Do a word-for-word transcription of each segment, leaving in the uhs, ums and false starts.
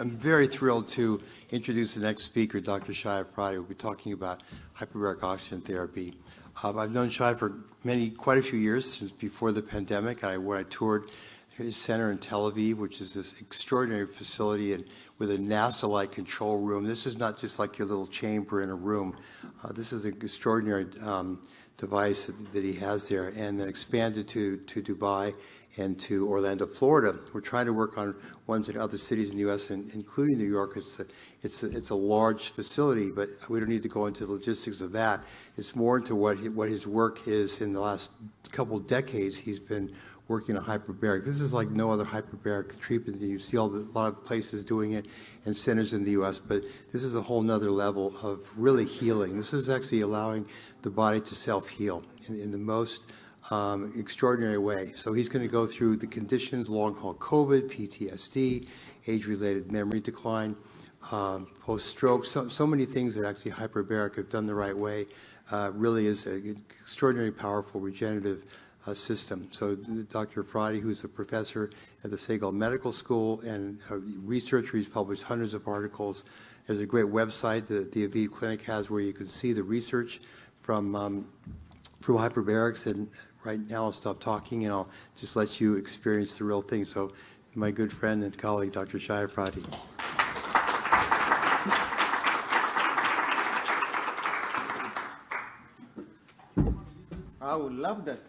I'm very thrilled to introduce the next speaker, Doctor Shai Efrati, who will be talking about hyperbaric oxygen therapy. Um, I've known Shai for many, quite a few years, since before the pandemic. I, when I toured his center in Tel Aviv, which is this extraordinary facility and with a NASA-like control room. This is not just like your little chamber in a room. Uh, this is an extraordinary um, device that, that he has there, and then expanded to, to Dubai and to Orlando, Florida. We're trying to work on ones in other cities in the U S, and including New York. It's a, it's a, it's a large facility, but we don't need to go into the logistics of that. It's more into what he, what his work is. In the last couple decades, he's been working on hyperbaric. This is like no other hyperbaric treatment. You see all the, a lot of places doing it and centers in the U S, but this is a whole nother level of really healing. This is actually allowing the body to self-heal in, in the most Um, extraordinary way. So he's going to go through the conditions: long-haul COVID, P T S D, age-related memory decline, um, post-stroke, so, so many things that actually hyperbaric, if done the right way, uh, really is an extraordinarily powerful regenerative uh, system. So Doctor Efrati, who's a professor at the Segal Medical School and a researcher, he's published hundreds of articles. There's a great website that the Aviv Clinic has where you can see the research from um, through hyperbarics, and right now I'll stop talking and I'll just let you experience the real thing. So my good friend and colleague, Doctor Shai Efrati. I would love that.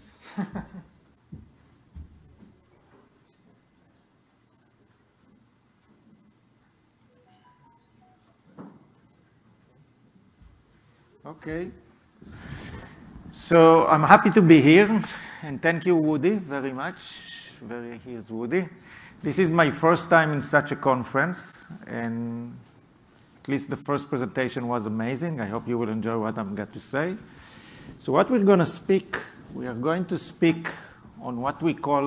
Okay. So I'm happy to be here, and thank you, Woody, very much. Very, here's Woody. This is my first time in such a conference, and at least the first presentation was amazing. I hope you will enjoy what I'm going to say. So what we're going to speak, we are going to speak on what we call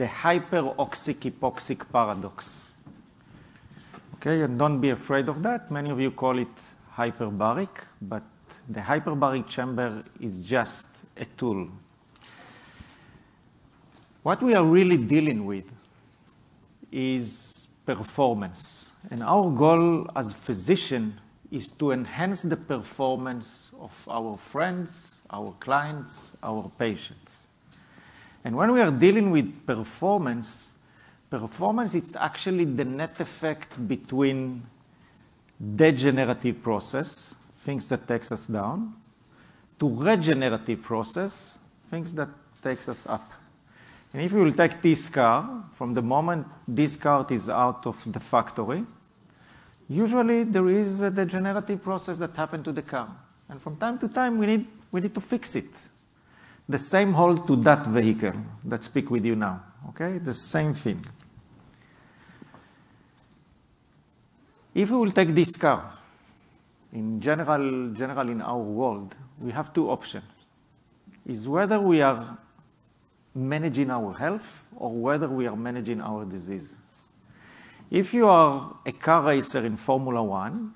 the hyperoxic-hypoxic paradox. Okay, and don't be afraid of that. Many of you call it hyperbaric, but the hyperbaric chamber is just a tool. What we are really dealing with is performance. And our goal as physicians is to enhance the performance of our friends, our clients, our patients. And when we are dealing with performance, performance is actually the net effect between degenerative process, things that takes us down, to regenerative process, things that takes us up. And if you will take this car, from the moment this car is out of the factory, usually there is a degenerative process that happened to the car. And from time to time, we need, we need to fix it. The same hold to that vehicle that speak with you now, okay? The same thing. If we will take this car, in general, general in our world, we have two options. Is whether we are managing our health or whether we are managing our disease. If you are a car racer in Formula One,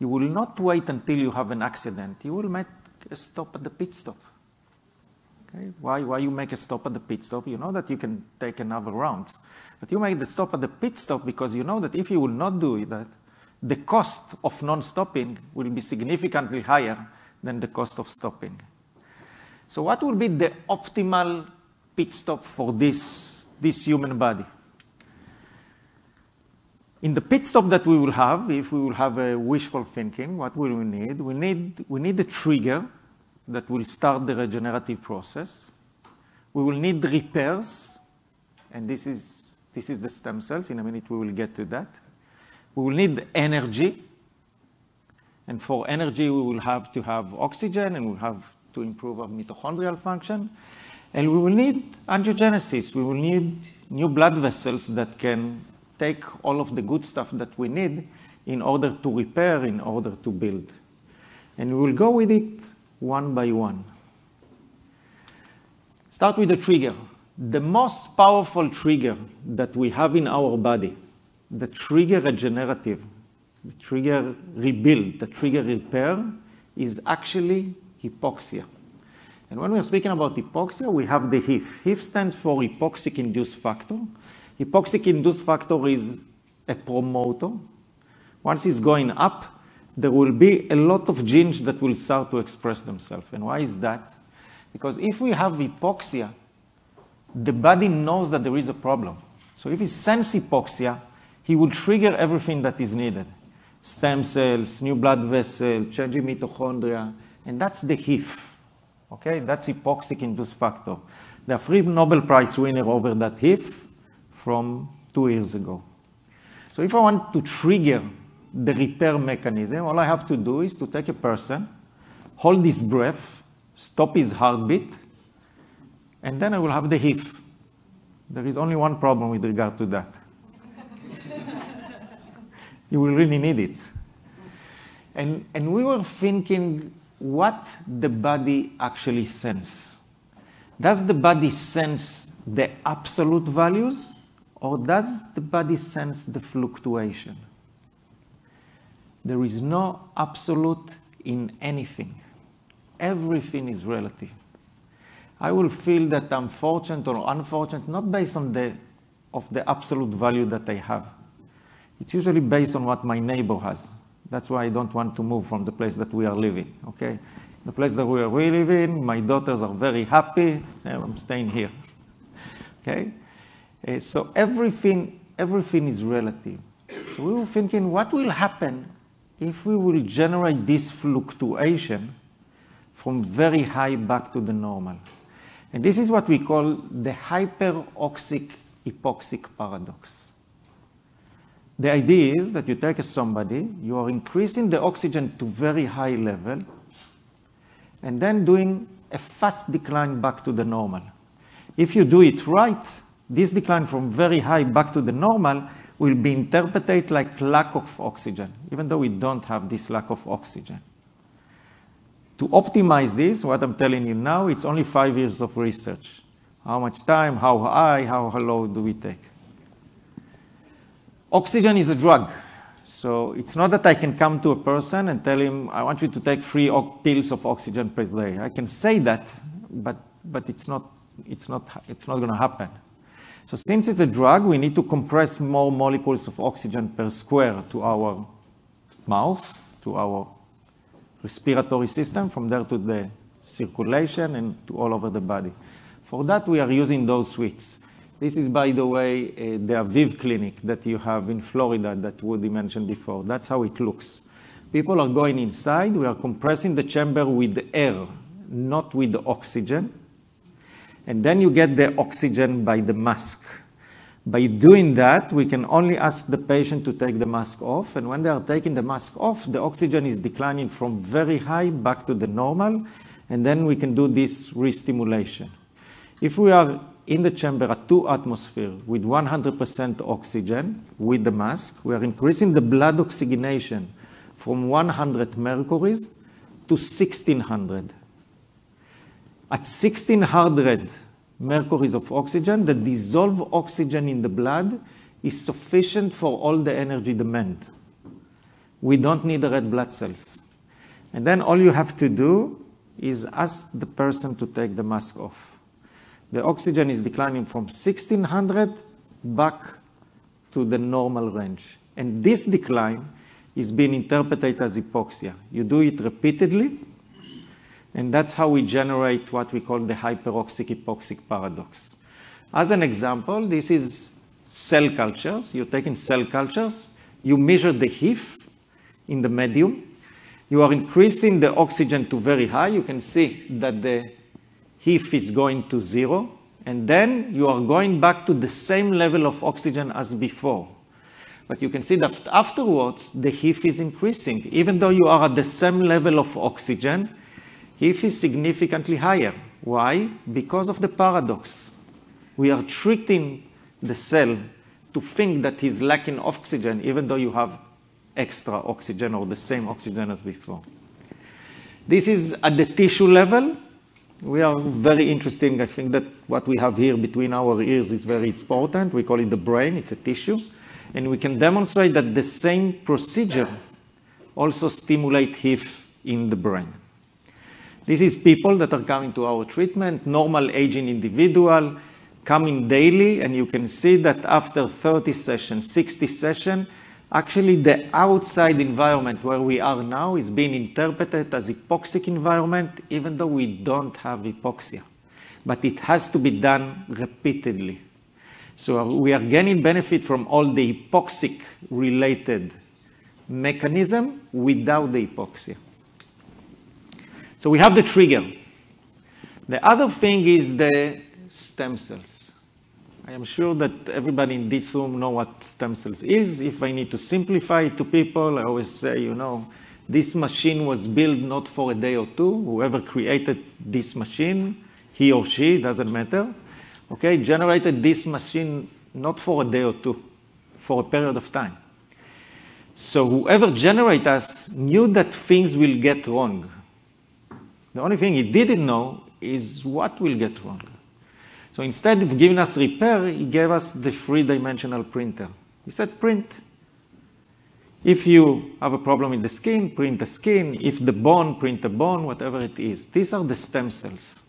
you will not wait until you have an accident. You will make a stop at the pit stop. Okay? Why, why you make a stop at the pit stop? You know that you can take another round. But you make the stop at the pit stop because you know that if you will not do that, the cost of non-stopping will be significantly higher than the cost of stopping. So what will be the optimal pit stop for this, this human body? In the pit stop that we will have, if we will have a wishful thinking, what will we need? We need, we need a trigger that will start the regenerative process. We will need repairs, and this is, this is the stem cells. In a minute we will get to that. We will need energy, and for energy we will have to have oxygen, and we'll have to improve our mitochondrial function, and we will need angiogenesis. We will need new blood vessels that can take all of the good stuff that we need in order to repair, in order to build. And we will go with it one by one. Start with the trigger. The most powerful trigger that we have in our body, the trigger regenerative, the trigger rebuild, the trigger repair, is actually hypoxia. And when we are speaking about hypoxia, we have the H I F. H I F stands for hypoxic induced factor. Hypoxic induced factor is a promoter. Once it's going up, there will be a lot of genes that will start to express themselves. And why is that? Because if we have hypoxia, the body knows that there is a problem. So if he sense hypoxia, he will trigger everything that is needed. Stem cells, new blood vessels, changing mitochondria, and that's the H I F. Okay, that's hypoxic-induced factor. The three Nobel Prize winner over that H I F from two years ago. So if I want to trigger the repair mechanism, all I have to do is to take a person, hold his breath, stop his heartbeat, and then I will have the H I F. There is only one problem with regard to that. You will really need it. And, and we were thinking what the body actually senses. Does the body sense the absolute values, or does the body sense the fluctuation? There is no absolute in anything. Everything is relative. I will feel that I'm fortunate or unfortunate, not based on the, of the absolute value that I have. It's usually based on what my neighbor has. That's why I don't want to move from the place that we are living, okay? The place that we are living, my daughters are very happy, so I'm staying here, okay? Uh, so everything, everything is relative. So we were thinking, what will happen if we will generate this fluctuation from very high back to the normal? And this is what we call the hyperoxic hypoxic paradox. The idea is that you take somebody, you are increasing the oxygen to very high level, and then doing a fast decline back to the normal. If you do it right, this decline from very high back to the normal will be interpreted like lack of oxygen, even though we don't have this lack of oxygen. To optimize this, what I'm telling you now, it's only five years of research. How much time, how high, how low do we take? Oxygen is a drug. So it's not that I can come to a person and tell him, I want you to take three pills of oxygen per day. I can say that, but, but it's not, it's not, it's not going to happen. So since it's a drug, we need to compress more molecules of oxygen per square to our mouth, to our respiratory system, from there to the circulation and to all over the body. For that, we are using those suites. This is, by the way, uh, the Aviv Clinic that you have in Florida that Woody mentioned before. That's how it looks. People are going inside. We are compressing the chamber with air, not with oxygen. And then you get the oxygen by the mask. By doing that, we can only ask the patient to take the mask off, and when they are taking the mask off, the oxygen is declining from very high back to the normal, and then we can do this re-stimulation. If we are in the chamber at two atmosphere with one hundred percent oxygen with the mask, we are increasing the blood oxygenation from one hundred mercuries to sixteen hundred. At sixteen hundred mercuries of oxygen, the dissolved oxygen in the blood is sufficient for all the energy demand. We don't need the red blood cells. And then all you have to do is ask the person to take the mask off. The oxygen is declining from sixteen hundred back to the normal range. And this decline is being interpreted as hypoxia. You do it repeatedly. And that's how we generate what we call the hyperoxic-hypoxic paradox. As an example, this is cell cultures. You're taking cell cultures. You measure the H I F in the medium. You are increasing the oxygen to very high. You can see that the H I F is going to zero. And then you are going back to the same level of oxygen as before. But you can see that afterwards, the H I F is increasing. Even though you are at the same level of oxygen, H I F is significantly higher. Why? Because of the paradox. We are treating the cell to think that he's lacking oxygen, even though you have extra oxygen or the same oxygen as before. This is at the tissue level. We are very interesting. I think that what we have here between our ears is very important. We call it the brain. It's a tissue. And we can demonstrate that the same procedure also stimulates H I F in the brain. This is people that are coming to our treatment, normal aging individual, come in daily, and you can see that after thirty sessions, sixty sessions, actually the outside environment where we are now is being interpreted as hypoxic environment, even though we don't have hypoxia. But it has to be done repeatedly. So we are gaining benefit from all the hypoxic related mechanism without the hypoxia. So we have the trigger. The other thing is the stem cells. I am sure that everybody in this room know what stem cells is. If I need to simplify it to people, I always say, you know, this machine was built not for a day or two. Whoever created this machine, he or she, doesn't matter, okay, generated this machine not for a day or two, for a period of time. So whoever generated us knew that things will get wrong. The only thing he didn't know is what will get wrong. So instead of giving us repair, he gave us the three-dimensional printer. He said, print. If you have a problem in the skin, print the skin. If the bone, print the bone, whatever it is. These are the stem cells.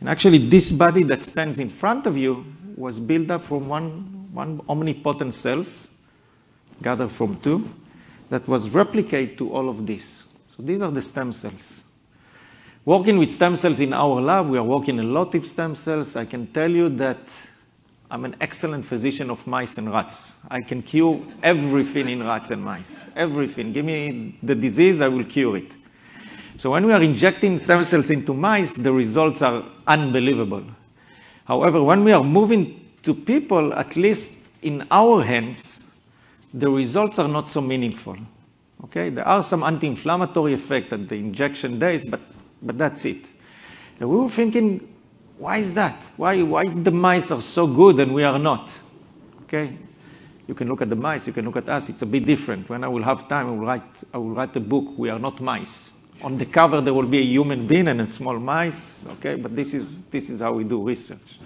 And actually, this body that stands in front of you was built up from one, one omnipotent cells, gathered from two, that was replicated to all of this. So these are the stem cells. Working with stem cells in our lab, we are working a lot with stem cells. I can tell you that I'm an excellent physician of mice and rats. I can cure everything in rats and mice, everything. Give me the disease, I will cure it. So when we are injecting stem cells into mice, the results are unbelievable. However, when we are moving to people, at least in our hands, the results are not so meaningful. Okay? There are some anti-inflammatory effects at the injection days, but, but that's it. And we were thinking, why is that? Why, why the mice are so good and we are not? Okay? You can look at the mice, you can look at us, it's a bit different. When I will have time, I will write, I will write a book, We Are Not Mice. On the cover, there will be a human being and a small mice, okay? But this is, this is how we do research.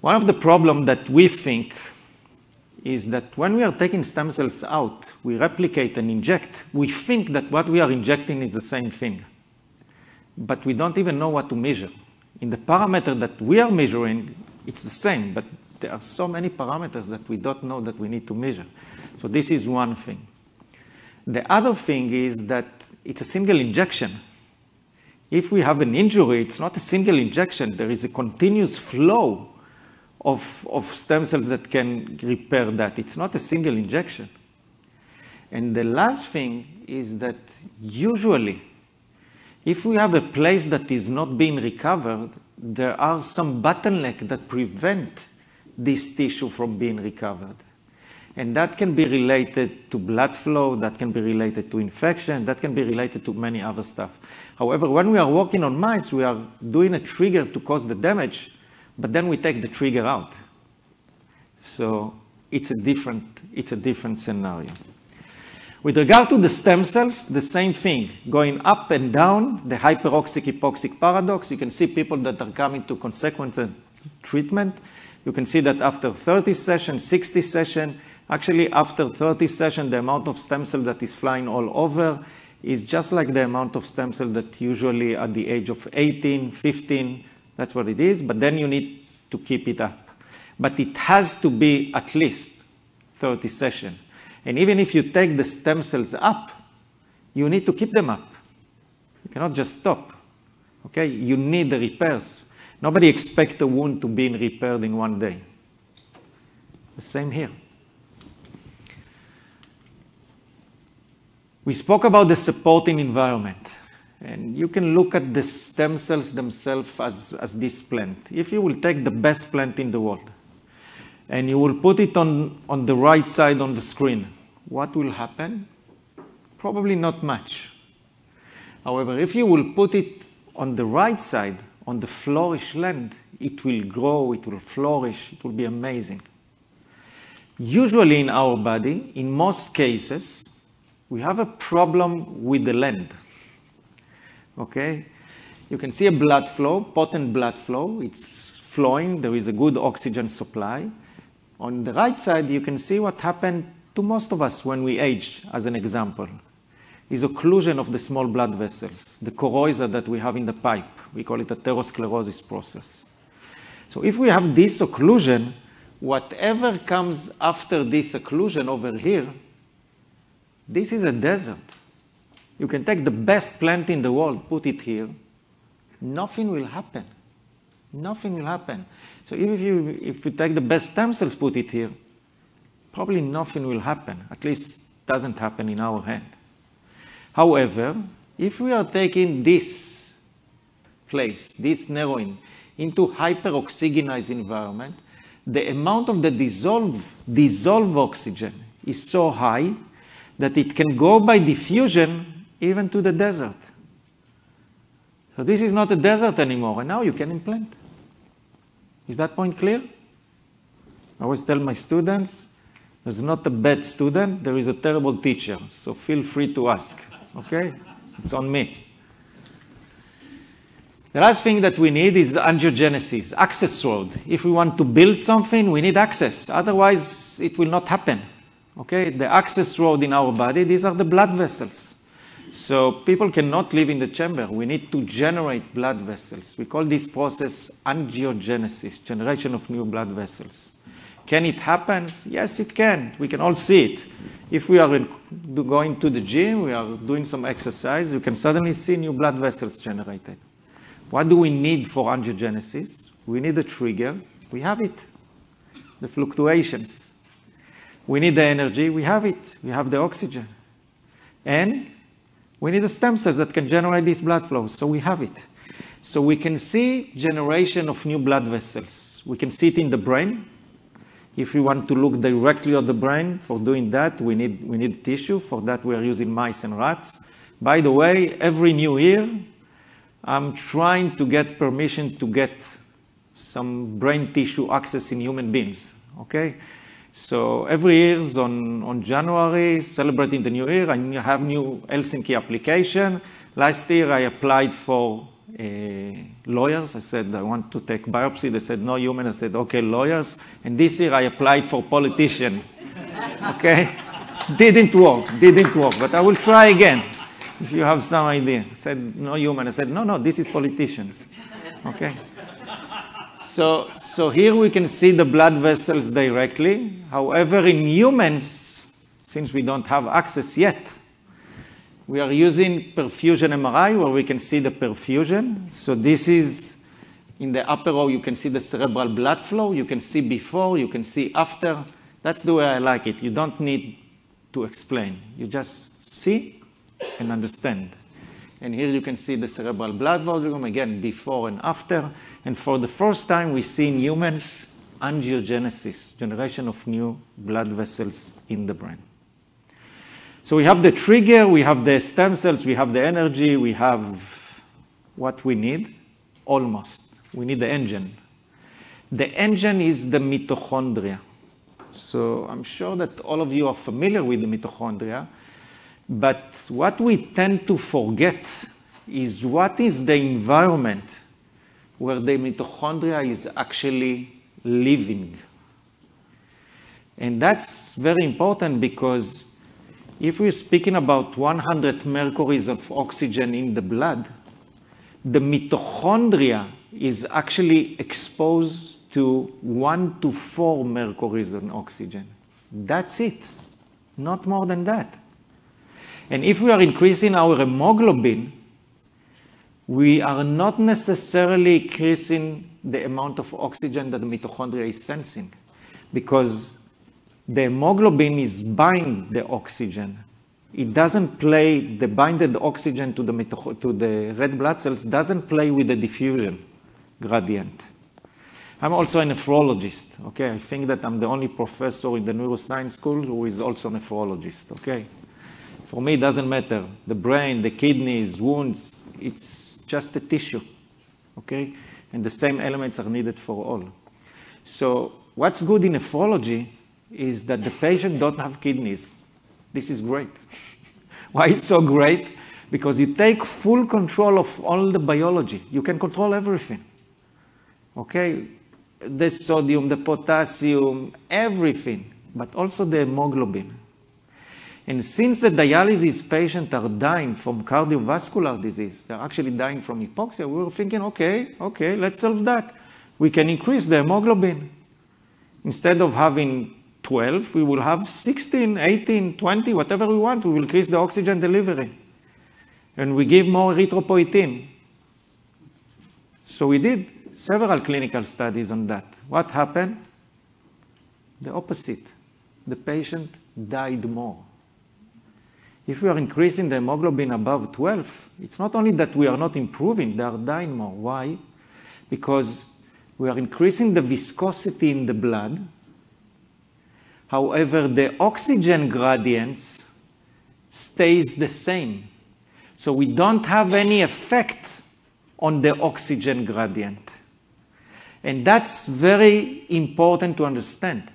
One of the problems that we think is that when we are taking stem cells out, we replicate and inject, we think that what we are injecting is the same thing. But we don't even know what to measure. In the parameter that we are measuring, it's the same, but there are so many parameters that we don't know that we need to measure. So this is one thing. The other thing is that it's a single injection. If we have an injury, it's not a single injection. There is a continuous flow of, of stem cells that can repair that. It's not a single injection. And the last thing is that usually, if we have a place that is not being recovered, there are some bottlenecks that prevent this tissue from being recovered. And that can be related to blood flow, that can be related to infection, that can be related to many other stuff. However, when we are working on mice, we are doing a trigger to cause the damage, but then we take the trigger out. So it's a different, it's a different scenario. With regard to the stem cells, the same thing, going up and down, the hyperoxic-hypoxic paradox. You can see people that are coming to consequent treatment. You can see that after thirty sessions, sixty sessions, actually, after thirty sessions, the amount of stem cells that is flying all over is just like the amount of stem cells that usually at the age of eighteen, fifteen, that's what it is, but then you need to keep it up. But it has to be at least thirty sessions. And even if you take the stem cells up, you need to keep them up. You cannot just stop, okay? You need the repairs. Nobody expects a wound to be repaired in one day. The same here. We spoke about the supporting environment, and you can look at the stem cells themselves as, as this plant. If you will take the best plant in the world, and you will put it on, on the right side on the screen, what will happen? Probably not much. However, if you will put it on the right side, on the flourished land, it will grow, it will flourish, it will be amazing. Usually in our body, in most cases, we have a problem with the land, okay? You can see a blood flow, potent blood flow. It's flowing. There is a good oxygen supply. On the right side, you can see what happened to most of us when we age, as an example, is occlusion of the small blood vessels, the coryza that we have in the pipe. We call it a atherosclerosis process. So if we have this occlusion, whatever comes after this occlusion over here, this is a desert. You can take the best plant in the world, put it here, nothing will happen. Nothing will happen. So if you, if you take the best stem cells, put it here, probably nothing will happen. At least doesn't happen in our hand. However, if we are taking this place, this narrowing, into hyperoxygenized environment, the amount of the dissolved, dissolved oxygen is so high that it can go by diffusion even to the desert. So this is not a desert anymore, and now you can implant. Is that point clear? I always tell my students, there's not a bad student, there is a terrible teacher, so feel free to ask, okay? It's on me. The last thing that we need is the angiogenesis, access road. If we want to build something, we need access, otherwise it will not happen. Okay, the access road in our body, these are the blood vessels. So people cannot live in the chamber. We need to generate blood vessels. We call this process angiogenesis, generation of new blood vessels. Can it happen? Yes, it can. We can all see it. If we are in, going to the gym, we are doing some exercise, you can suddenly see new blood vessels generated. What do we need for angiogenesis? We need a trigger. We have it. The fluctuations. We need the energy, we have it, we have the oxygen. And we need the stem cells that can generate these blood flows, so we have it. So we can see generation of new blood vessels. We can see it in the brain. If we want to look directly at the brain, for doing that, we need, we need tissue. For that, we are using mice and rats. By the way, every new year, I'm trying to get permission to get some brain tissue access in human beings, okay? So every year on, on January, celebrating the new year, I have new Helsinki application. Last year I applied for uh, lawyers. I said, I want to take biopsy. They said, no human. I said, okay, lawyers. And this year I applied for politician. Okay? Didn't work, didn't work, but I will try again if you have some idea. I said, no human. I said, no, no, this is politicians. Okay? So, so here we can see the blood vessels directly. However, in humans, since we don't have access yet, we are using perfusion M R I where we can see the perfusion. So this is, in the upper row, you can see the cerebral blood flow. You can see before, you can see after. That's the way I like it. You don't need to explain. You just see and understand. And here you can see the cerebral blood volume, again, before and after. And for the first time, we see in humans angiogenesis, generation of new blood vessels in the brain. So we have the trigger, we have the stem cells, we have the energy, we have what we need, almost. We need the engine. The engine is the mitochondria. So I'm sure that all of you are familiar with the mitochondria. But what we tend to forget is what is the environment where the mitochondria is actually living. And that's very important because if we're speaking about one hundred mercuries of oxygen in the blood, the mitochondria is actually exposed to one to four mercuries in oxygen. That's it, not more than that. And if we are increasing our hemoglobin, we are not necessarily increasing the amount of oxygen that the mitochondria is sensing, because the hemoglobin is binding the oxygen. It doesn't play, the binded oxygen to the, mitoch to the red blood cells doesn't play with the diffusion gradient. I'm also a nephrologist, okay? I think that I'm the only professor in the neuroscience school who is also a nephrologist, okay? For me, it doesn't matter. The brain, the kidneys, wounds, it's just a tissue, okay? And the same elements are needed for all. So what's good in nephrology is that the patient don't have kidneys. This is great. Why it's so great? Because you take full control of all the biology. You can control everything, okay? The sodium, the potassium, everything, but also the hemoglobin. And since the dialysis patients are dying from cardiovascular disease, they're actually dying from hypoxia, we were thinking, okay, okay, let's solve that. we can increase the hemoglobin. Instead of having twelve, we will have sixteen, eighteen, twenty, whatever we want. We will increase the oxygen delivery. And we give more erythropoietin. So we did several clinical studies on that. What happened? The opposite. The patient died more. If we are increasing the hemoglobin above twelve, it's not only that we are not improving, they are dying more. Why? Because we are increasing the viscosity in the blood. However, the oxygen gradients stays the same. So we don't have any effect on the oxygen gradient. And that's very important to understand,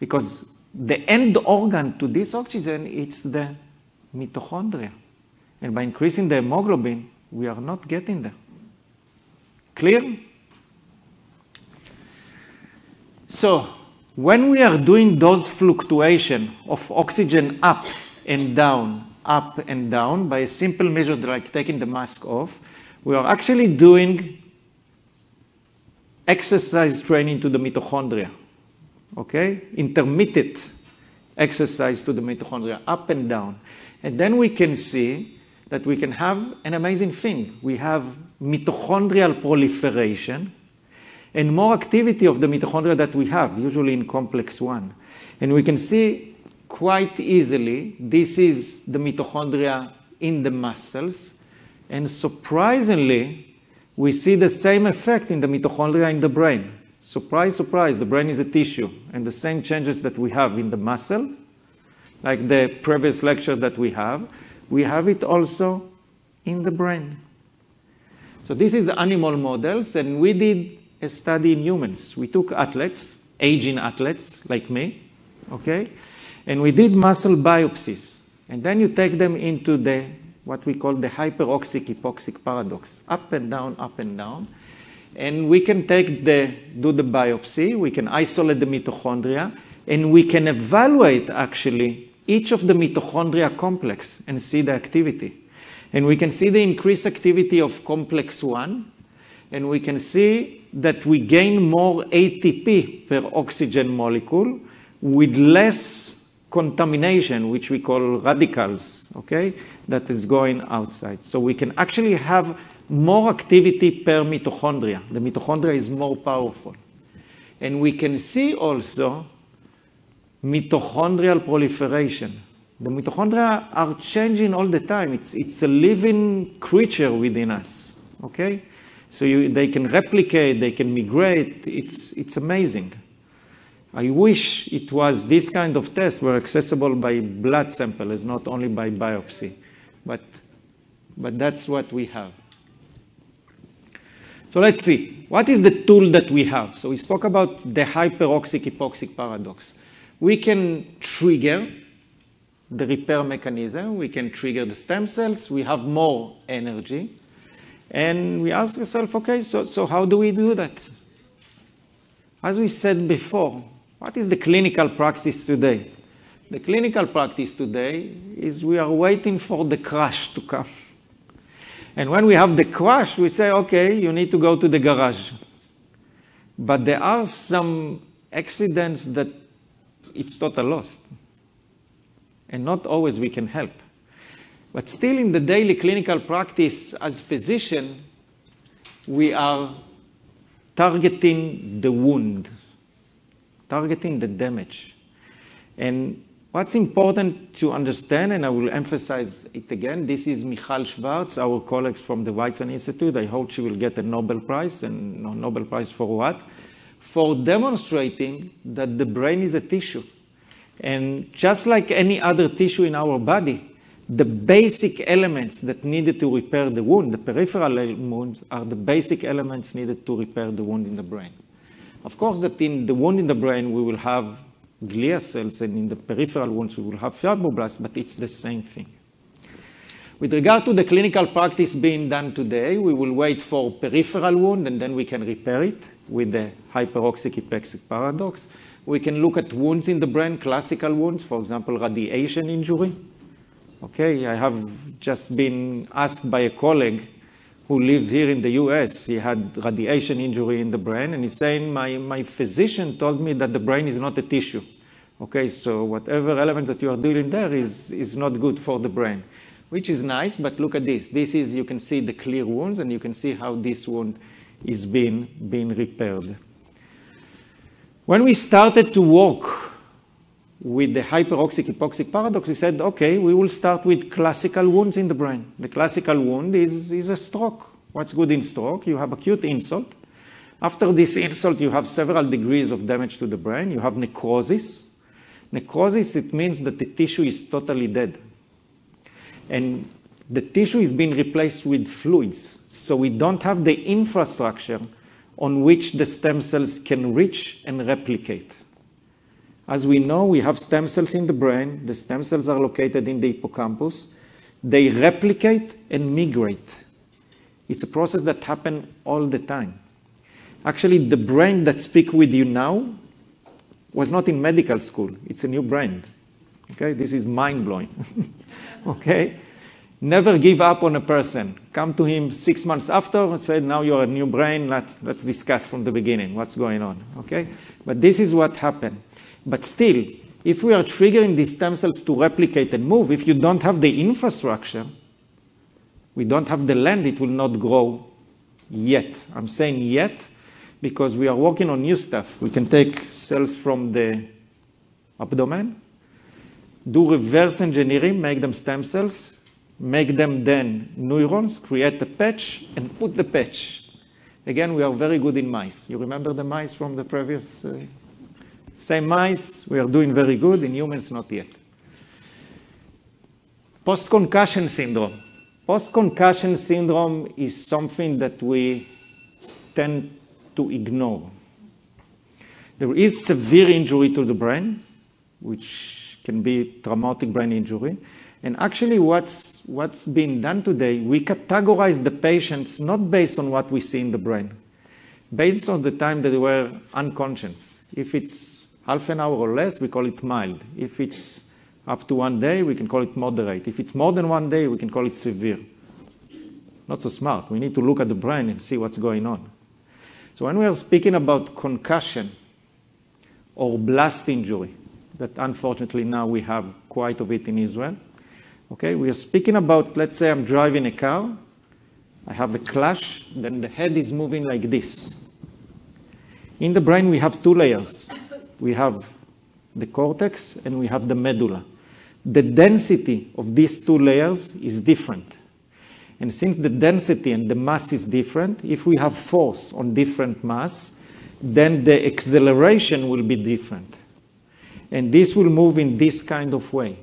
because the end organ to this oxygen, it's the mitochondria. And by increasing the hemoglobin, we are not getting there. Clear? So, when we are doing those fluctuations of oxygen up and down, up and down, by a simple measure like taking the mask off, we are actually doing exercise training to the mitochondria. Okay? Intermittent exercise to the mitochondria, up and down. And then we can see that we can have an amazing thing. We have mitochondrial proliferation and more activity of the mitochondria that we have, usually in complex one. And we can see quite easily, this is the mitochondria in the muscles. And surprisingly, we see the same effect in the mitochondria in the brain. Surprise, surprise, the brain is a tissue, and the same changes that we have in the muscle, like the previous lecture that we have, we have it also in the brain. So this is animal models, and we did a study in humans. We took athletes, aging athletes like me, okay? And we did muscle biopsies. And then you take them into the, what we call the hyperoxic hypoxic paradox, up and down, up and down. And we can take the, do the biopsy, we can isolate the mitochondria, and we can evaluate actually each of the mitochondria complex and see the activity. And we can see the increased activity of complex one, and we can see that we gain more A T P per oxygen molecule with less contamination, which we call radicals, okay, that is going outside. So we can actually have more activity per mitochondria. The mitochondria is more powerful. And we can see also mitochondrial proliferation. The mitochondria are changing all the time. It's, it's a living creature within us, okay? So you, they can replicate, they can migrate. It's, it's amazing. I wish it was this kind of test were accessible by blood samples, not only by biopsy. But, but that's what we have. So let's see, what is the tool that we have? So we spoke about the hyperoxic-hypoxic paradox. We can trigger the repair mechanism, we can trigger the stem cells, we have more energy. And we ask ourselves, okay, so, so how do we do that? As we said before, what is the clinical practice today? The clinical practice today is we are waiting for the crash to come. And when we have the crash, we say, okay, you need to go to the garage. But there are some accidents that it's total loss. And not always we can help. But still in the daily clinical practice as physician, we are targeting the wound, targeting the damage. And what's important to understand, and I will emphasize it again, this is Michal Schwartz, our colleague from the Weizmann Institute. I hope she will get a Nobel Prize, and no Nobel Prize for what? For demonstrating that the brain is a tissue. And just like any other tissue in our body, the basic elements that needed to repair the wound, the peripheral wounds, are the basic elements needed to repair the wound in the brain. Of course, that in the wound in the brain, we will have glia cells, and in the peripheral wounds we will have fibroblasts, but it's the same thing. With regard to the clinical practice being done today, we will wait for peripheral wound and then we can repair it with the hyperoxic-hypoxic paradox. We can look at wounds in the brain, classical wounds, for example, radiation injury. Okay, I have just been asked by a colleague who lives here in the U S, he had radiation injury in the brain, and he's saying, my, my physician told me that the brain is not a tissue. Okay, so whatever elements that you are doing there is, is not good for the brain, which is nice, but look at this. This is, you can see the clear wounds, and you can see how this wound is being, being repaired. When we started to work with the hyperoxic-hypoxic paradox, we said, okay, we will start with classical wounds in the brain. The classical wound is, is a stroke. What's good in stroke? You have acute insult. After this insult, you have several degrees of damage to the brain. You have necrosis. Necrosis, it means that the tissue is totally dead. And the tissue is being replaced with fluids. So we don't have the infrastructure on which the stem cells can reach and replicate. As we know, we have stem cells in the brain. The stem cells are located in the hippocampus. They replicate and migrate. It's a process that happens all the time. Actually, the brain that speaks with you now was not in medical school. It's a new brain. Okay, this is mind-blowing. Okay, never give up on a person. Come to him six months after and say, now you're a new brain. Let's, let's discuss from the beginning what's going on. Okay, but this is what happened. But still, if we are triggering these stem cells to replicate and move, if you don't have the infrastructure, we don't have the land, it will not grow yet. I'm saying yet because we are working on new stuff. We can take cells from the abdomen, do reverse engineering, make them stem cells, make them then neurons, create a patch, and put the patch. Again, we are very good in mice. You remember the mice from the previous... Uh, Same mice, we are doing very good. In humans, not yet. Post-concussion syndrome. Post-concussion syndrome is something that we tend to ignore. There is severe injury to the brain, which can be traumatic brain injury. And actually, what's, what's being done today, we categorize the patients not based on what we see in the brain, based on the time that they were unconscious. If it's half an hour or less, we call it mild. If it's up to one day, we can call it moderate. If it's more than one day, we can call it severe. Not so smart. We need to look at the brain and see what's going on. So when we are speaking about concussion or blast injury, that unfortunately now we have quite of it in Israel, okay, we are speaking about, let's say I'm driving a car, I have a clash, then the head is moving like this. In the brain, we have two layers. We have the cortex and we have the medulla. The density of these two layers is different. And since the density and the mass is different, if we have force on different mass, then the acceleration will be different. And this will move in this kind of way.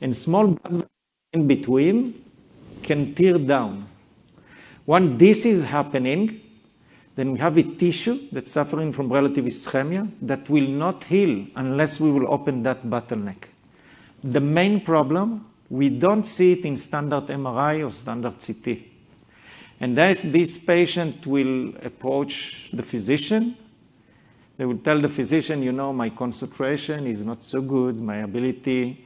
And small blood in between can tear down. When this is happening, then we have a tissue that's suffering from relative ischemia that will not heal unless we will open that bottleneck. The main problem, we don't see it in standard M R I or standard C T. And this patient will approach the physician. They will tell the physician, you know, my concentration is not so good, my ability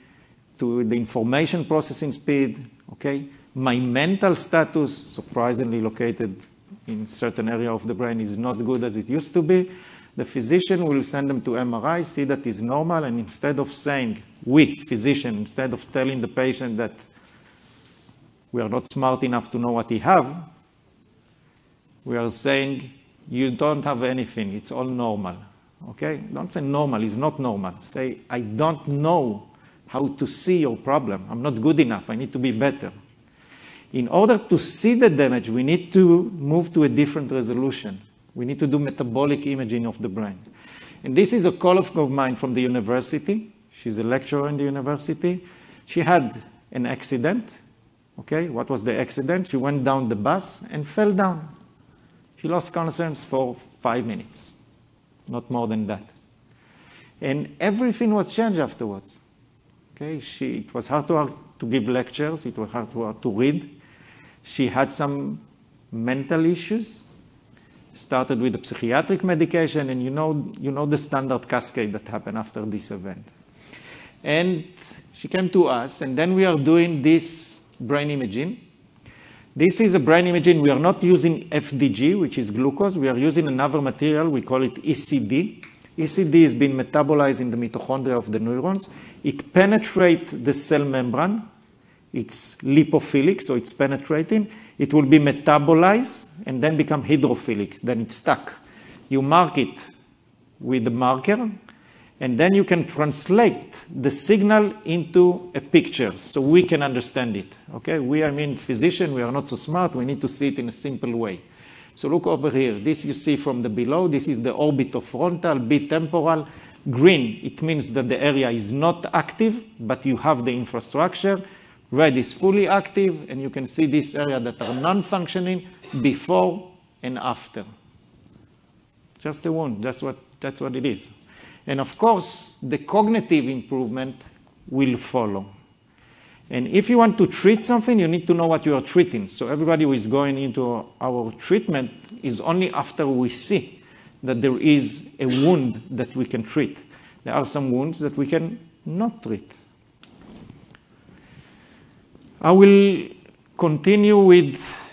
to the information processing speed, okay? My mental status, surprisingly located in certain area of the brain, is not good as it used to be. The physician will send them to M R I, see that is normal, and instead of saying, we, physician, instead of telling the patient that we are not smart enough to know what he have, we are saying, you don't have anything, it's all normal. Okay? Don't say normal, it's not normal. Say, I don't know how to see your problem. I'm not good enough, I need to be better. In order to see the damage, we need to move to a different resolution. We need to do metabolic imaging of the brain. And this is a colleague of mine from the university. She's a lecturer in the university. She had an accident. Okay, what was the accident? She went down the bus and fell down. She lost consciousness for five minutes, not more than that. And everything was changed afterwards. Okay, she, it was hard to, to give lectures, it was hard to, hard to read. She had some mental issues, started with the psychiatric medication, and you know, you know the standard cascade that happened after this event. And she came to us, and then we are doing this brain imaging. This is a brain imaging. We are not using F D G, which is glucose. We are using another material. We call it E C D. E C D is being metabolized in the mitochondria of the neurons. It penetrates the cell membrane. It's lipophilic, so it's penetrating. It will be metabolized and then become hydrophilic. Then it's stuck. You mark it with the marker, and then you can translate the signal into a picture so we can understand it. Okay? We, I mean, physicians, we are not so smart. We need to see it in a simple way. So look over here. This you see from the below. This is the orbitofrontal, bitemporal. Green, it means that the area is not active, but you have the infrastructure. Red is fully active, and you can see this area that are non-functioning before and after. Just a wound. That's what, that's what it is. And of course, the cognitive improvement will follow. And if you want to treat something, you need to know what you are treating. So everybody who is going into our treatment is only after we see that there is a wound that we can treat. There are some wounds that we can not treat. I will continue with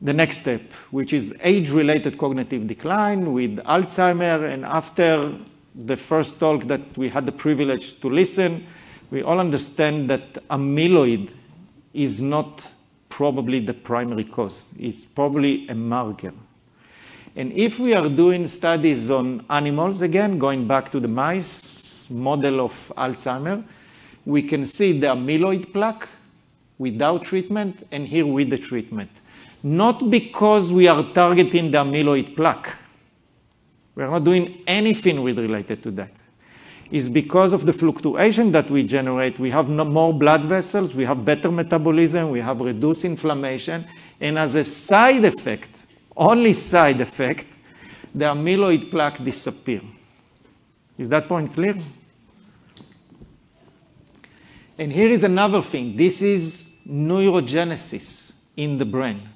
the next step, which is age-related cognitive decline with Alzheimer's. And after the first talk that we had the privilege to listen, we all understand that amyloid is not probably the primary cause. It's probably a marker. And if we are doing studies on animals, again, going back to the mice model of Alzheimer's, we can see the amyloid plaque without treatment, and here with the treatment. Not because we are targeting the amyloid plaque. We are not doing anything with related to that. It's because of the fluctuation that we generate. We have no more blood vessels. We have better metabolism. We have reduced inflammation. And as a side effect, only side effect, the amyloid plaque disappears. Is that point clear? And here is another thing. This is neurogenesis in the brain.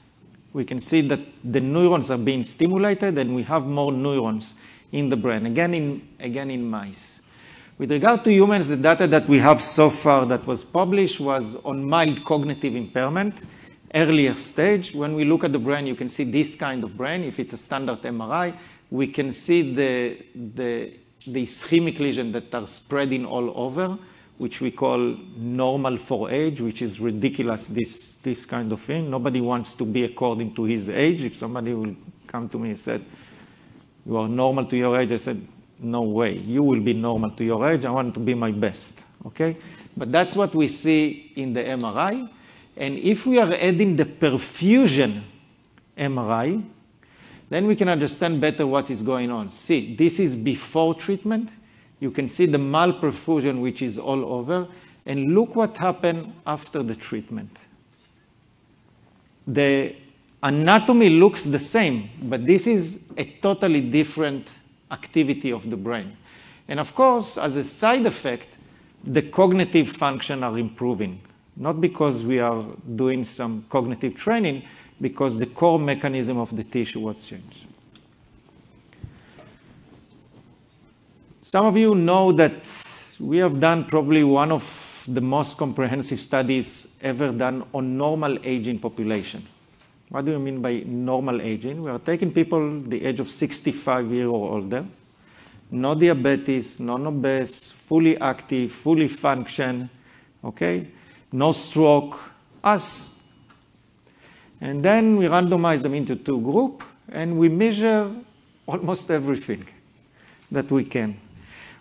We can see that the neurons are being stimulated, and we have more neurons in the brain, again in, again in mice. With regard to humans, the data that we have so far that was published was on mild cognitive impairment, earlier stage. When we look at the brain, you can see this kind of brain. If it's a standard M R I, we can see the, the, the ischemic lesions that are spreading all over, which we call normal for age, which is ridiculous, this, this kind of thing. Nobody wants to be according to his age. If somebody will come to me and said, you are normal to your age, I said, no way. You will be normal to your age. I want to be my best, okay? But that's what we see in the M R I. And if we are adding the perfusion M R I, then we can understand better what is going on. See, this is before treatment. You can see the malperfusion, which is all over. And look what happened after the treatment. The anatomy looks the same, but this is a totally different activity of the brain. And of course, as a side effect, the cognitive function are improving. Not because we are doing some cognitive training, because the core mechanism of the tissue was changed. Some of you know that we have done probably one of the most comprehensive studies ever done on normal aging population. What do you mean by normal aging? We are taking people the age of sixty-five years or older, no diabetes, non-obese, fully active, fully function, okay? No stroke, us. And then we randomize them into two groups, and we measure almost everything that we can.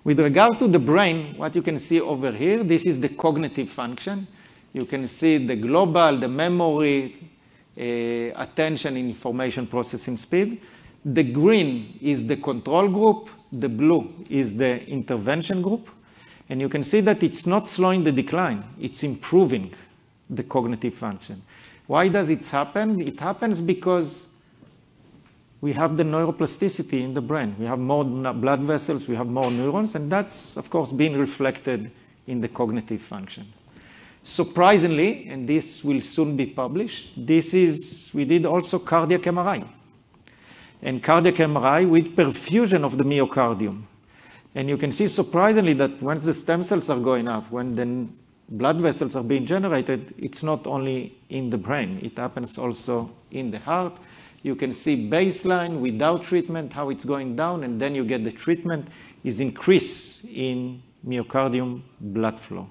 With regard to the brain, what you can see over here, this is the cognitive function. You can see the global, the memory, uh, attention, and information processing speed. The green is the control group. The blue is the intervention group. And you can see that it's not slowing the decline. It's improving the cognitive function. Why does it happen? It happens because we have the neuroplasticity in the brain. We have more blood vessels, we have more neurons, and that's, of course, being reflected in the cognitive function. Surprisingly, and this will soon be published, this is, we did also cardiac M R I. And cardiac M R I with perfusion of the myocardium. And you can see, surprisingly, that once the stem cells are going up, when the blood vessels are being generated, it's not only in the brain, it happens also in the heart. You can see baseline without treatment, how it's going down, and then you get the treatment is increase in myocardium blood flow.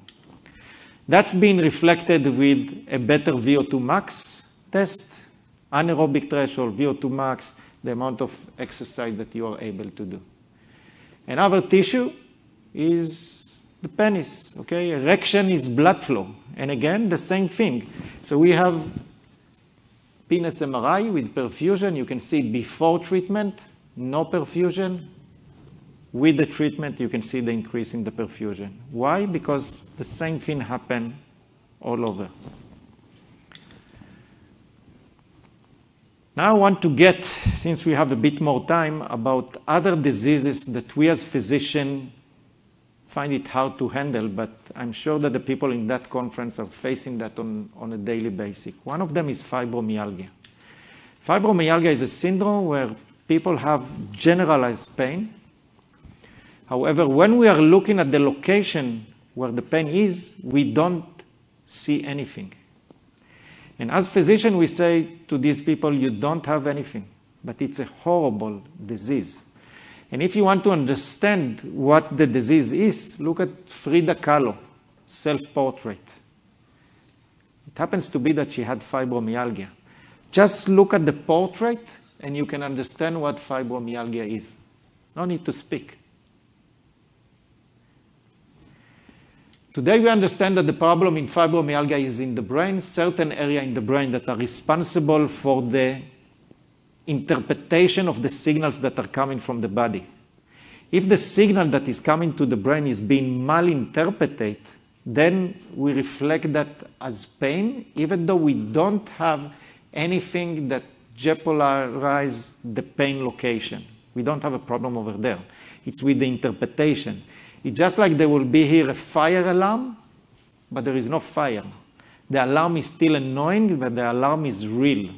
That's been reflected with a better V O two max test, anaerobic threshold, V O two max, the amount of exercise that you are able to do. Another tissue is the penis, okay? Erection is blood flow. And again, the same thing. So we have penis M R I with perfusion. You can see before treatment, no perfusion. With the treatment, you can see the increase in the perfusion. Why? Because the same thing happened all over. Now I want to get, since we have a bit more time, about other diseases that we as physicians find it hard to handle, but I'm sure that the people in that conference are facing that on, on a daily basis. One of them is fibromyalgia. Fibromyalgia is a syndrome where people have generalized pain. However, when we are looking at the location where the pain is, we don't see anything. And as physicians, we say to these people, you don't have anything, but it's a horrible disease. And if you want to understand what the disease is, look at Frida Kahlo, self-portrait. It happens to be that she had fibromyalgia. Just look at the portrait and you can understand what fibromyalgia is. No need to speak. Today we understand that the problem in fibromyalgia is in the brain, certain areas in the brain that are responsible for the interpretation of the signals that are coming from the body. If the signal that is coming to the brain is being malinterpreted, then we reflect that as pain, even though we don't have anything that jeopardizes the pain location. We don't have a problem over there. It's with the interpretation. It's just like there will be here a fire alarm, but there is no fire. The alarm is still annoying, but the alarm is real.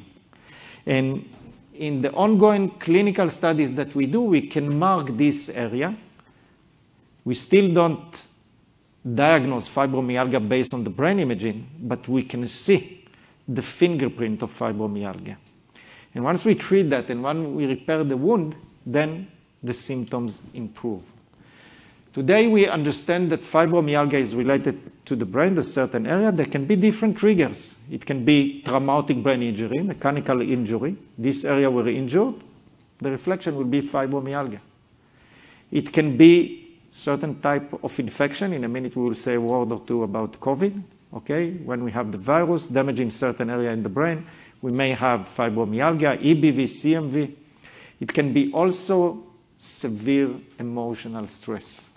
And in the ongoing clinical studies that we do, we can mark this area. We still don't diagnose fibromyalgia based on the brain imaging, but we can see the fingerprint of fibromyalgia. And once we treat that and when we repair the wound, then the symptoms improve. Today, we understand that fibromyalgia is related to the brain, the certain area. There can be different triggers. It can be traumatic brain injury, mechanical injury. This area were injured, the reflection will be fibromyalgia. It can be certain type of infection. In a minute, we will say a word or two about COVID. Okay, when we have the virus damaging certain area in the brain, we may have fibromyalgia, E B V, C M V. It can be also severe emotional stress.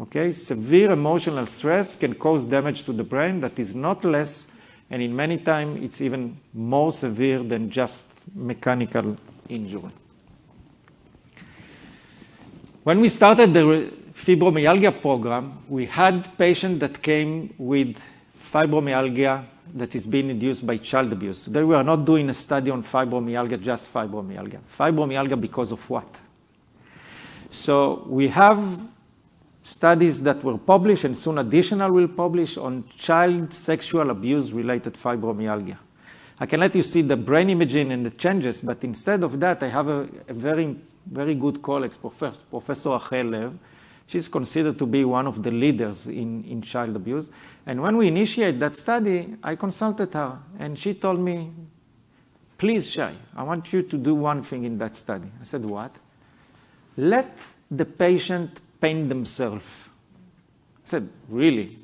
Okay, severe emotional stress can cause damage to the brain that is not less, and in many times it's even more severe than just mechanical injury. When we started the fibromyalgia program, we had patients that came with fibromyalgia that is being induced by child abuse. Today we are not doing a study on fibromyalgia, just fibromyalgia. Fibromyalgia because of what? So we have studies that were published, and soon additional will publish, on child sexual abuse-related fibromyalgia. I can let you see the brain imaging and the changes, but instead of that, I have a, a very, very good colleague, Professor Achelev. She's considered to be one of the leaders in, in child abuse. And when we initiated that study, I consulted her, and she told me, please, Shai, I want you to do one thing in that study. I said, what? Let the patient pain themselves. I said, really?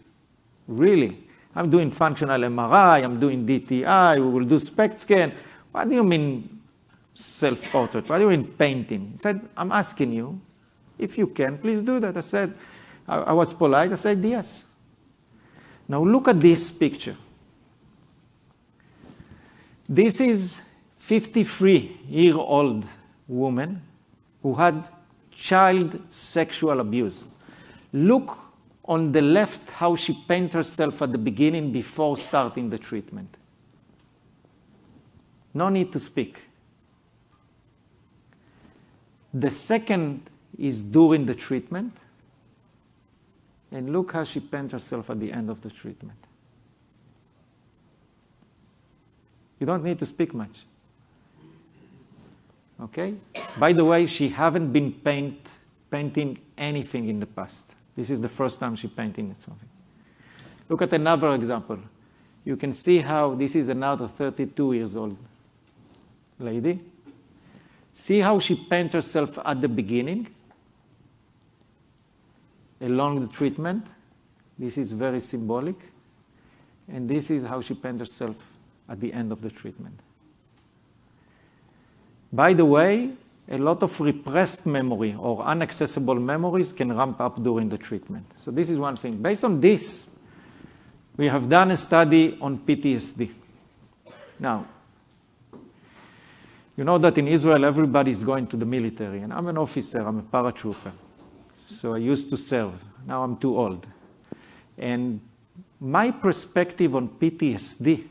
Really? I'm doing functional M R I, I'm doing D T I, we will do SPECT scan. What do you mean self-portrait? What do you mean painting? He said, I'm asking you, if you can, please do that. I said, I, I was polite, I said, yes. Now look at this picture. This is fifty-three-year-old woman who had child sexual abuse. Look on the left how she painted herself at the beginning before starting the treatment. No need to speak. The second is during the treatment, And look how she penned herself at the end of the treatment. You don't need to speak much. Okay? By the way, she haven't been paint, painting anything in the past. This is the first time she painting something. Look at another example. You can see how this is another thirty-two years old lady. See how she paint herself at the beginning, along the treatment. This is very symbolic. And this is how she paint herself at the end of the treatment. By the way, a lot of repressed memory or unaccessible memories can ramp up during the treatment. So this is one thing. Based on this, we have done a study on P T S D. Now, you know that in Israel, everybody is going to the military. And I'm an officer. I'm a paratrooper. So I used to serve. Now I'm too old. And my perspective on P T S D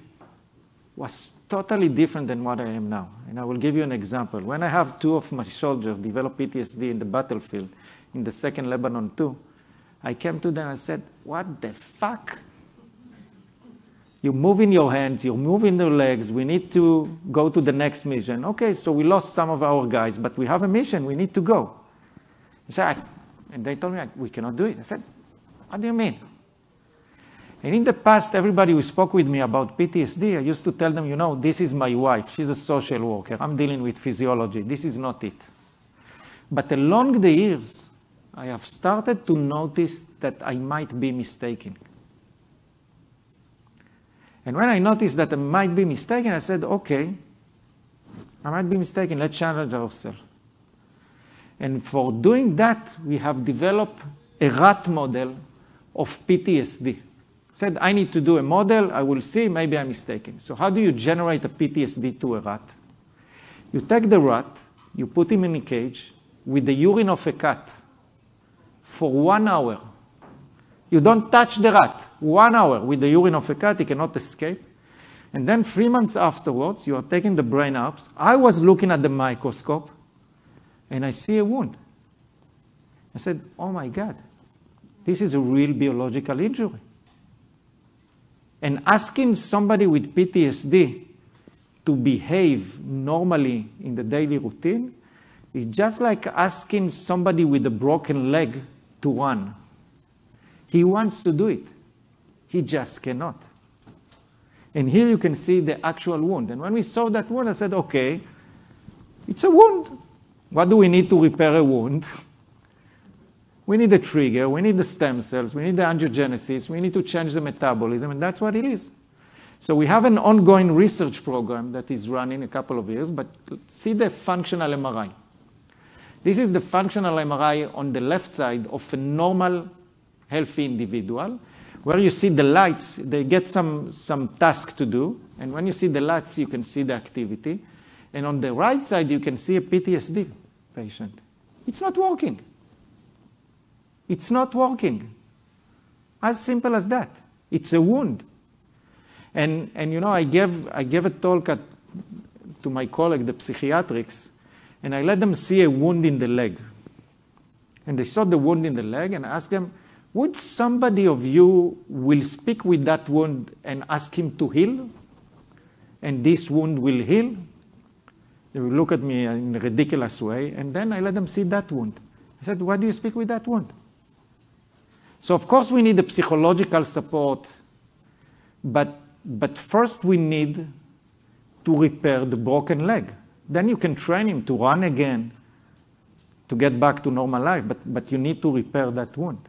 was totally different than what I am now. And I will give you an example. When I have two of my soldiers develop P T S D in the battlefield, in the second Lebanon two, I came to them and said, what the fuck? You're moving your hands, you're moving your legs, we need to go to the next mission. Okay, so we lost some of our guys, but we have a mission, we need to go. I said, I, and they told me, we cannot do it. I said, what do you mean? And in the past, everybody who spoke with me about P T S D, I used to tell them, you know, this is my wife. She's a social worker. I'm dealing with physiology. This is not it. But along the years, I have started to notice that I might be mistaken. And when I noticed that I might be mistaken, I said, okay, I might be mistaken. Let's challenge ourselves. And for doing that, we have developed a rat model of P T S D. Said, I need to do a model, I will see, maybe I'm mistaken. So how do you generate a P T S D to a rat? You take the rat, you put him in a cage with the urine of a cat for one hour. You don't touch the rat. One hour with the urine of a cat, he cannot escape. And then three months afterwards, you are taking the brain out. I was looking at the microscope, and I see a wound. I said, oh my God, this is a real biological injury. And asking somebody with P T S D to behave normally in the daily routine is just like asking somebody with a broken leg to run. He wants to do it. He just cannot. And here you can see the actual wound. And when we saw that wound, I said, okay, it's a wound. What do we need to repair a wound? We need the trigger, we need the stem cells, we need the angiogenesis, we need to change the metabolism, and that's what it is. So we have an ongoing research program that is running a couple of years, but see the functional M R I. This is the functional M R I on the left side of a normal, healthy individual, where you see the lights, they get some, some task to do, and when you see the lights, you can see the activity. And on the right side, you can see a P T S D patient. It's not working. It's not working. As simple as that. It's a wound. And, and you know, I gave, I gave a talk at, to my colleague, the psychiatrics, and I let them see a wound in the leg. And they saw the wound in the leg, and I asked them, would somebody of you will speak with that wound and ask him to heal? And this wound will heal? They will look at me in a ridiculous way, and then I let them see that wound. I said, why do you speak with that wound? So of course we need the psychological support, but, but first we need to repair the broken leg. Then you can train him to run again, to get back to normal life, but, but you need to repair that wound.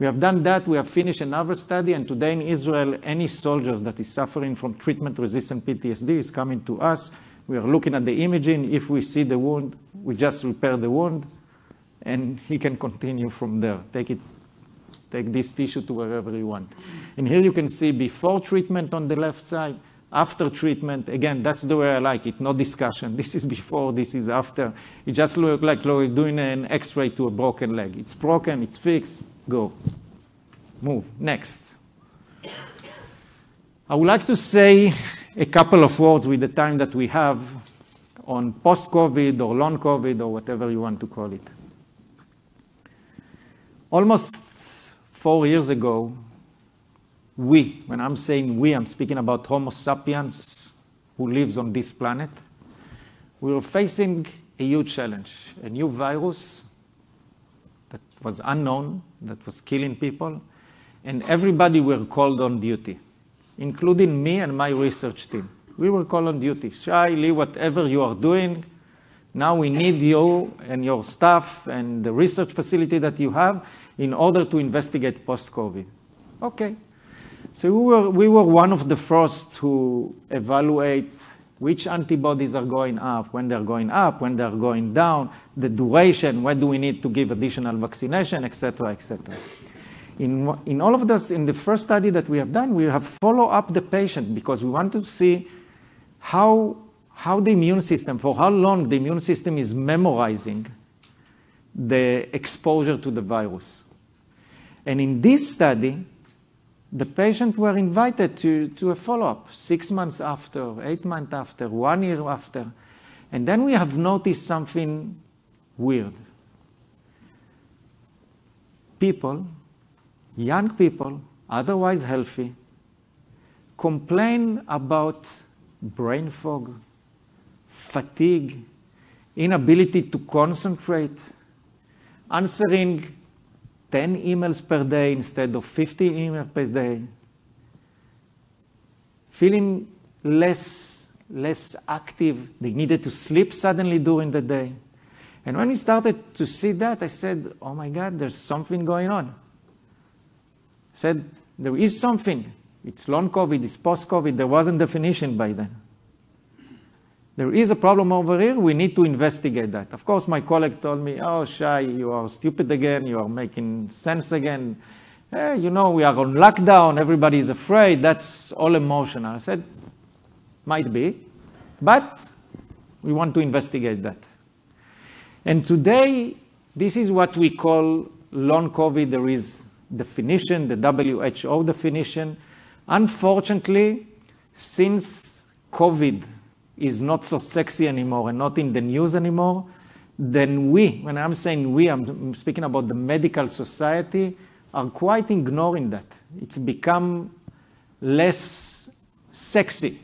We have done that, we have finished another study, and today in Israel, any soldier that is suffering from treatment-resistant P T S D is coming to us. We are looking at the imaging. If we see the wound, we just repair the wound. And he can continue from there. Take it, take this tissue to wherever you want. And here you can see before treatment on the left side, after treatment. Again, that's the way I like it, no discussion. This is before, this is after. It just looks like we're doing an x-ray to a broken leg. It's broken, it's fixed, go. Move, next. I would like to say a couple of words with the time that we have on post-COVID or long COVID or whatever you want to call it. Almost four years ago, we, when I'm saying we, I'm speaking about Homo sapiens who lives on this planet, we were facing a huge challenge, a new virus that was unknown, that was killing people, and everybody were called on duty, including me and my research team. We were called on duty. Shai, Lee, whatever you are doing, now we need you and your staff and the research facility that you have in order to investigate post-COVID. Okay. So we were, we were one of the first to evaluate which antibodies are going up, when they're going up, when they're going down, the duration, when do we need to give additional vaccination, et cetera, et cetera. In, in all of this, in the first study that we have done, we have followed up the patient because we want to see how, how the immune system, for how long the immune system is memorizing the exposure to the virus. And in this study, the patients were invited to, to a follow-up six months after, eight months after, one year after. And then we have noticed something weird. People, young people, otherwise healthy, complain about brain fog, fatigue, inability to concentrate, answering ten emails per day instead of fifty emails per day, feeling less, less active. They needed to sleep suddenly during the day. And when we started to see that, I said, oh my God, there's something going on. I said, there is something. It's long COVID, it's post-COVID. There wasn't a definition by then. There is a problem over here, we need to investigate that. Of course, my colleague told me, oh, Shai, you are stupid again, you are making sense again. Eh, you know, we are on lockdown, everybody is afraid, that's all emotional. I said, might be, but we want to investigate that. And today, this is what we call long COVID. There is definition, the W H O definition. Unfortunately, since COVID is not so sexy anymore and not in the news anymore, then we, when I'm saying we, I'm speaking about the medical society, are quite ignoring that. It's become less sexy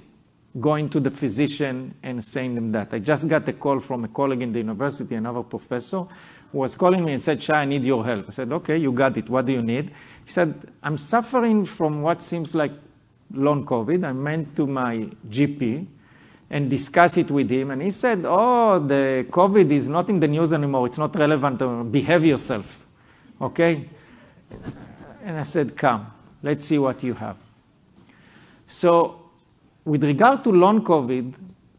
going to the physician and saying them that. I just got a call from a colleague in the university, another professor, who was calling me and said, Shai, I need your help. I said, okay, you got it. What do you need? He said, I'm suffering from what seems like long COVID. I went to my G P and discuss it with him. And he said, oh, the COVID is not in the news anymore. It's not relevant. Behave yourself, okay? And I said, come, let's see what you have. So with regard to long COVID,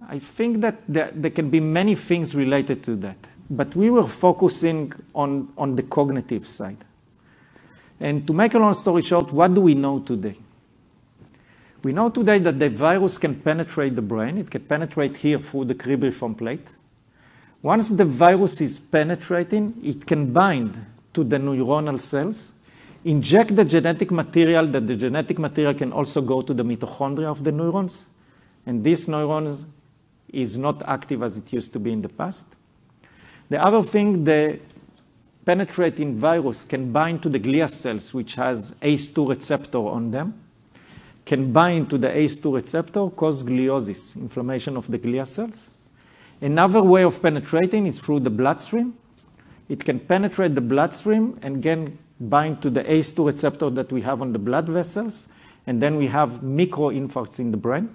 I think that there, there can be many things related to that. But we were focusing on, on the cognitive side. And to make a long story short, what do we know today? We know today that the virus can penetrate the brain. It can penetrate here through the cribriform plate. Once the virus is penetrating, it can bind to the neuronal cells, inject the genetic material, that the genetic material can also go to the mitochondria of the neurons, and this neuron is not active as it used to be in the past. The other thing, the penetrating virus can bind to the glia cells, which has A C E two receptor on them, can bind to the A C E two receptor, cause gliosis, inflammation of the glia cells. Another way of penetrating is through the bloodstream. It can penetrate the bloodstream and again bind to the A C E two receptor that we have on the blood vessels, and then we have microinfarcts in the brain.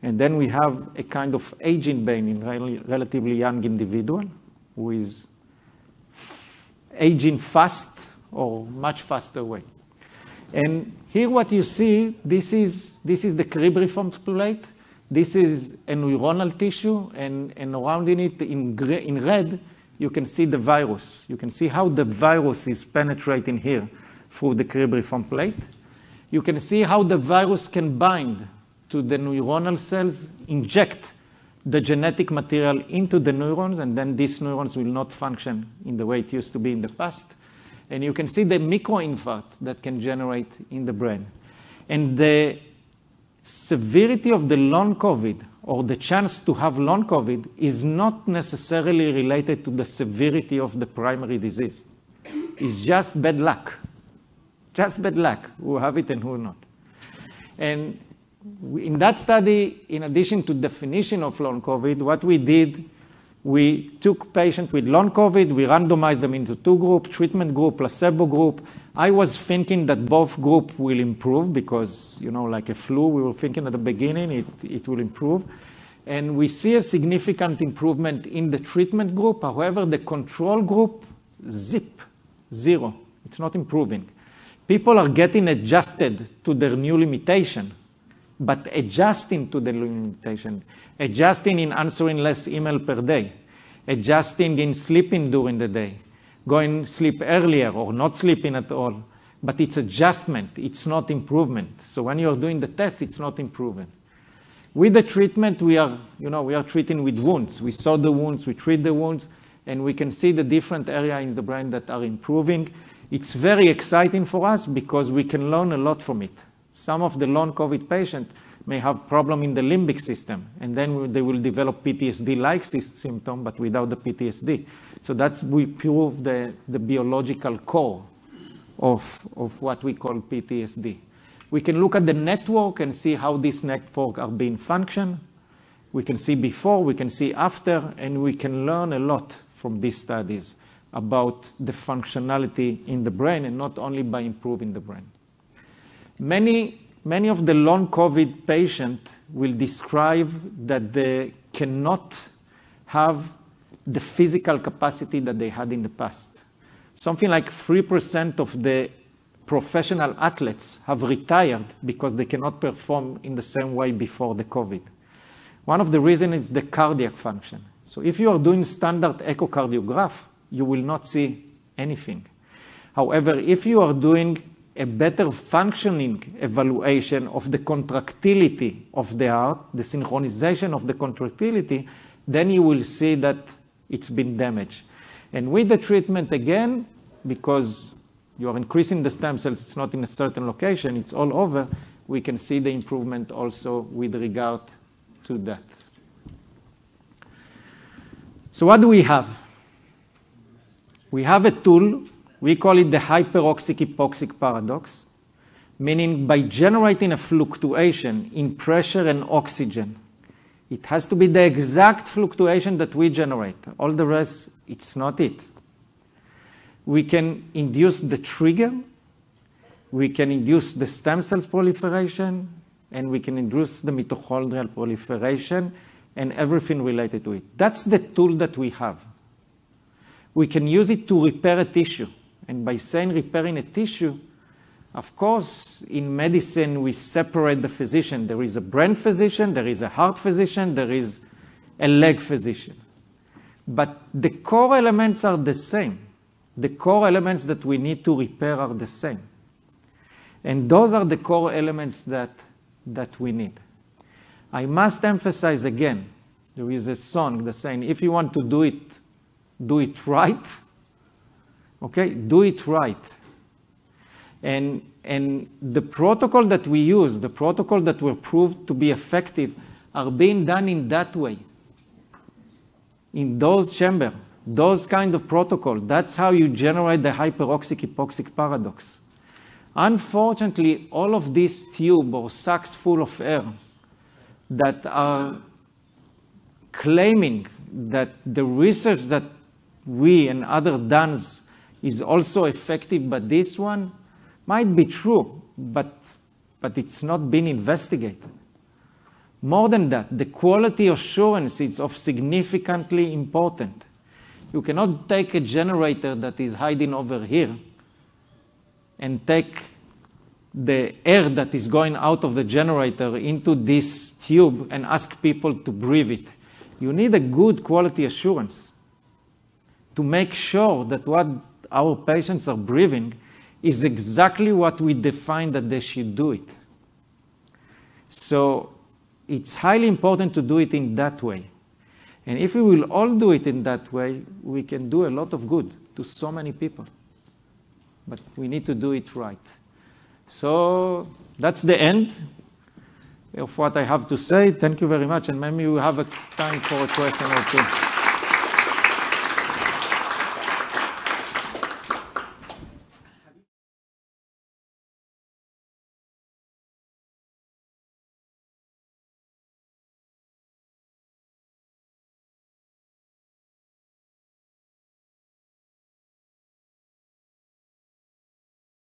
And then we have a kind of aging brain in a relatively young individual who is aging fast or much faster way. And here what you see, this is, this is the cribriform plate. This is a neuronal tissue, and, and around in it, in, gray, in red, you can see the virus. You can see how the virus is penetrating here through the cribriform plate. You can see how the virus can bind to the neuronal cells, inject the genetic material into the neurons, and then these neurons will not function in the way it used to be in the past. And you can see the microinfarct that can generate in the brain. And the severity of the long COVID, or the chance to have long COVID, is not necessarily related to the severity of the primary disease. It's just bad luck. just bad luck, who have it and who not. And in that study, in addition to definition of long COVID, what we did, we took patients with long COVID, we randomized them into two groups, treatment group, placebo group. I was thinking that both groups will improve because, you know, like a flu, we were thinking at the beginning it, it will improve. And we see a significant improvement in the treatment group. However, the control group, zip, zero. It's not improving. People are getting adjusted to their new limitation, but adjusting to the limitation, adjusting in answering less email per day, adjusting in sleeping during the day, going sleep earlier or not sleeping at all, but it's adjustment, it's not improvement. So when you're doing the test, it's not improving. With the treatment, we are, you know, we are treating with wounds. We saw the wounds, we treat the wounds, and we can see the different areas in the brain that are improving. It's very exciting for us because we can learn a lot from it. Some of the long COVID patients may have problem in the limbic system, and then they will develop P T S D-like symptom, but without the P T S D. So that's, we prove the, the biological core of, of what we call P T S D. We can look at the network and see how these networks are being functioned. We can see before, we can see after, and we can learn a lot from these studies about the functionality in the brain, and not only by improving the brain. Many, many of the long COVID patients will describe that they cannot have the physical capacity that they had in the past. Something like three percent of the professional athletes have retired because they cannot perform in the same way before the COVID. One of the reasons is the cardiac function. So if you are doing standard echocardiograph, you will not see anything. However, if you are doing a better functioning evaluation of the contractility of the heart, the synchronization of the contractility, then you will see that it's been damaged. And with the treatment again, because you are increasing the stem cells, it's not in a certain location, it's all over, we can see the improvement also with regard to that. So what do we have? We have a tool. We call it the hyperoxic-hypoxic paradox, meaning by generating a fluctuation in pressure and oxygen, it has to be the exact fluctuation that we generate. All the rest, it's not it. We can induce the trigger, we can induce the stem cells proliferation, and we can induce the mitochondrial proliferation and everything related to it. That's the tool that we have. We can use it to repair a tissue. And by saying repairing a tissue, of course, in medicine, we separate the physician. There is a brain physician, there is a heart physician, there is a leg physician. But the core elements are the same. The core elements that we need to repair are the same. And those are the core elements that, that we need. I must emphasize again, there is a song that's saying, if you want to do it, do it right. Okay, do it right. And, and the protocol that we use, the protocol that were proved to be effective, are being done in that way, in those chambers, those kind of protocol. That's how you generate the hyperoxic-hypoxic paradox. Unfortunately, all of these tubes or sacks full of air that are claiming that the research that we and other dons is also effective, but this one might be true, but, but it's not been investigated. More than that, the quality assurance is of significantly important. You cannot take a generator that is hiding over here and take the air that is going out of the generator into this tube and ask people to breathe it. You need a good quality assurance to make sure that what our patients are breathing is exactly what we define that they should do it. So it's highly important to do it in that way. And if we will all do it in that way, we can do a lot of good to so many people. But we need to do it right. So that's the end of what I have to say. Thank you very much. And maybe we have a time for a question or two.